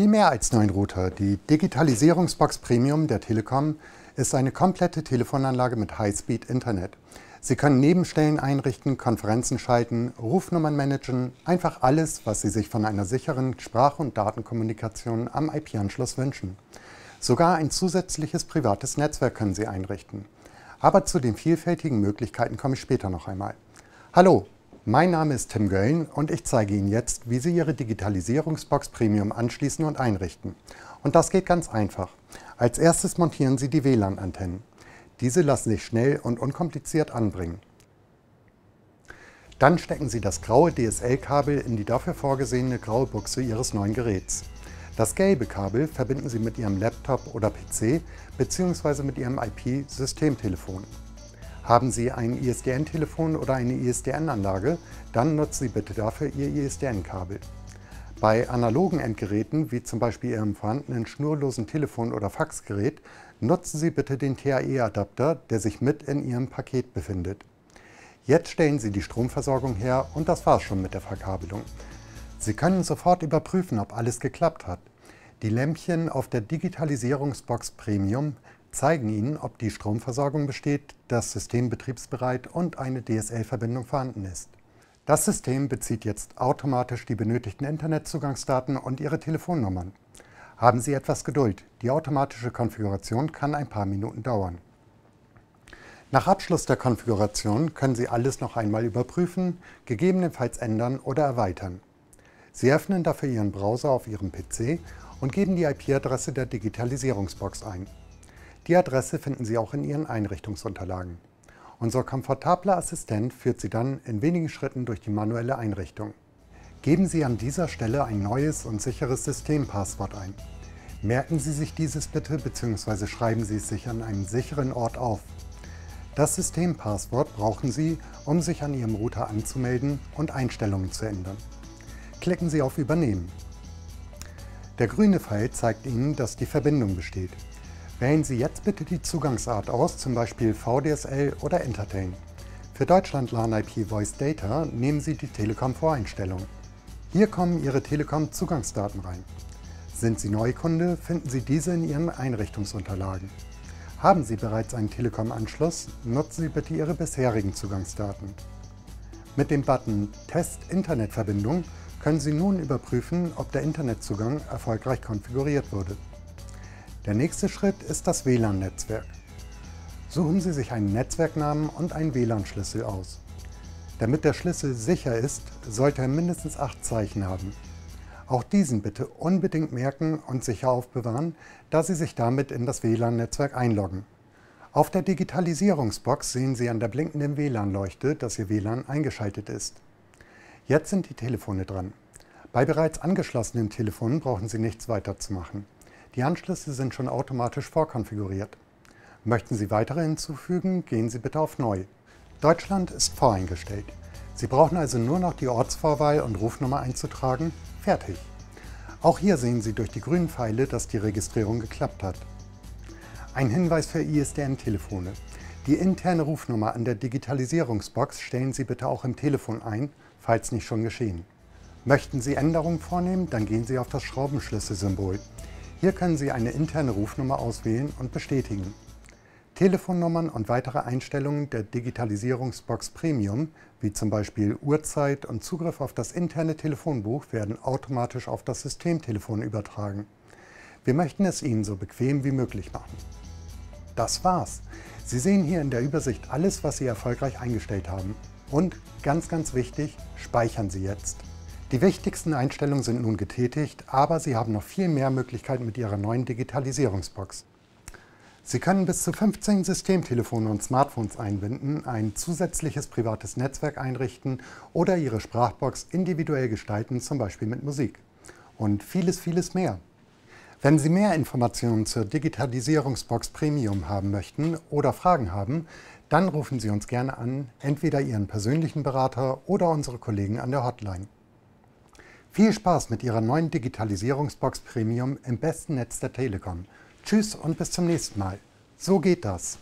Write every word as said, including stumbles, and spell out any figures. Viel mehr als nur ein Router. Die Digitalisierungsbox Premium der Telekom ist eine komplette Telefonanlage mit High-Speed-Internet. Sie können Nebenstellen einrichten, Konferenzen schalten, Rufnummern managen, einfach alles, was Sie sich von einer sicheren Sprach- und Datenkommunikation am I P-Anschluss wünschen. Sogar ein zusätzliches privates Netzwerk können Sie einrichten. Aber zu den vielfältigen Möglichkeiten komme ich später noch einmal. Hallo, mein Name ist Tim Gölln und ich zeige Ihnen jetzt, wie Sie Ihre Digitalisierungsbox Premium anschließen und einrichten. Und das geht ganz einfach. Als erstes montieren Sie die W LAN-Antennen. Diese lassen sich schnell und unkompliziert anbringen. Dann stecken Sie das graue D S L-Kabel in die dafür vorgesehene graue Buchse Ihres neuen Geräts. Das gelbe Kabel verbinden Sie mit Ihrem Laptop oder P C bzw. mit Ihrem I P-Systemtelefon. Haben Sie ein I S D N-Telefon oder eine I S D N-Anlage, dann nutzen Sie bitte dafür Ihr I S D N-Kabel. Bei analogen Endgeräten, wie zum Beispiel Ihrem vorhandenen schnurlosen Telefon oder Faxgerät, nutzen Sie bitte den T A E-Adapter, der sich mit in Ihrem Paket befindet. Jetzt stellen Sie die Stromversorgung her und das war's schon mit der Verkabelung. Sie können sofort überprüfen, ob alles geklappt hat. Die Lämpchen auf der Digitalisierungsbox Premium zeigen Ihnen, ob die Stromversorgung besteht, das System betriebsbereit und eine D S L-Verbindung vorhanden ist. Das System bezieht jetzt automatisch die benötigten Internetzugangsdaten und Ihre Telefonnummern. Haben Sie etwas Geduld, die automatische Konfiguration kann ein paar Minuten dauern. Nach Abschluss der Konfiguration können Sie alles noch einmal überprüfen, gegebenenfalls ändern oder erweitern. Sie öffnen dafür Ihren Browser auf Ihrem P C und geben die I P-Adresse der Digitalisierungsbox ein. Die Adresse finden Sie auch in Ihren Einrichtungsunterlagen. Unser komfortabler Assistent führt Sie dann in wenigen Schritten durch die manuelle Einrichtung. Geben Sie an dieser Stelle ein neues und sicheres Systempasswort ein. Merken Sie sich dieses bitte bzw. schreiben Sie es sich an einem sicheren Ort auf. Das Systempasswort brauchen Sie, um sich an Ihrem Router anzumelden und Einstellungen zu ändern. Klicken Sie auf Übernehmen. Der grüne Pfeil zeigt Ihnen, dass die Verbindung besteht. Wählen Sie jetzt bitte die Zugangsart aus, zum Beispiel V D S L oder Entertain. Für Deutschland LAN I P Voice Data nehmen Sie die Telekom-Voreinstellung. Hier kommen Ihre Telekom-Zugangsdaten rein. Sind Sie Neukunde, finden Sie diese in Ihren Einrichtungsunterlagen. Haben Sie bereits einen Telekom-Anschluss, nutzen Sie bitte Ihre bisherigen Zugangsdaten. Mit dem Button Test Internetverbindung können Sie nun überprüfen, ob der Internetzugang erfolgreich konfiguriert wurde. Der nächste Schritt ist das W LAN-Netzwerk. Suchen Sie sich einen Netzwerknamen und einen W LAN-Schlüssel aus. Damit der Schlüssel sicher ist, sollte er mindestens acht Zeichen haben. Auch diesen bitte unbedingt merken und sicher aufbewahren, da Sie sich damit in das W LAN-Netzwerk einloggen. Auf der Digitalisierungsbox sehen Sie an der blinkenden W LAN-Leuchte, dass Ihr W LAN eingeschaltet ist. Jetzt sind die Telefone dran. Bei bereits angeschlossenen Telefonen brauchen Sie nichts weiter zu machen. Die Anschlüsse sind schon automatisch vorkonfiguriert. Möchten Sie weitere hinzufügen, gehen Sie bitte auf Neu. Deutschland ist voreingestellt. Sie brauchen also nur noch die Ortsvorwahl und Rufnummer einzutragen. Fertig. Auch hier sehen Sie durch die grünen Pfeile, dass die Registrierung geklappt hat. Ein Hinweis für I S D N-Telefone. Die interne Rufnummer an der Digitalisierungsbox stellen Sie bitte auch im Telefon ein, falls nicht schon geschehen. Möchten Sie Änderungen vornehmen, dann gehen Sie auf das Schraubenschlüssel-Symbol. Hier können Sie eine interne Rufnummer auswählen und bestätigen. Telefonnummern und weitere Einstellungen der Digitalisierungsbox Premium, wie zum Beispiel Uhrzeit und Zugriff auf das interne Telefonbuch, werden automatisch auf das Systemtelefon übertragen. Wir möchten es Ihnen so bequem wie möglich machen. Das war's. Sie sehen hier in der Übersicht alles, was Sie erfolgreich eingestellt haben. Und ganz, ganz wichtig, speichern Sie jetzt. Die wichtigsten Einstellungen sind nun getätigt, aber Sie haben noch viel mehr Möglichkeiten mit Ihrer neuen Digitalisierungsbox. Sie können bis zu fünfzehn Systemtelefone und Smartphones einbinden, ein zusätzliches privates Netzwerk einrichten oder Ihre Sprachbox individuell gestalten, zum Beispiel mit Musik. Und vieles, vieles mehr. Wenn Sie mehr Informationen zur Digitalisierungsbox Premium haben möchten oder Fragen haben, dann rufen Sie uns gerne an, entweder Ihren persönlichen Berater oder unsere Kollegen an der Hotline. Viel Spaß mit Ihrer neuen Digitalisierungsbox Premium im besten Netz der Telekom. Tschüss und bis zum nächsten Mal. So geht das.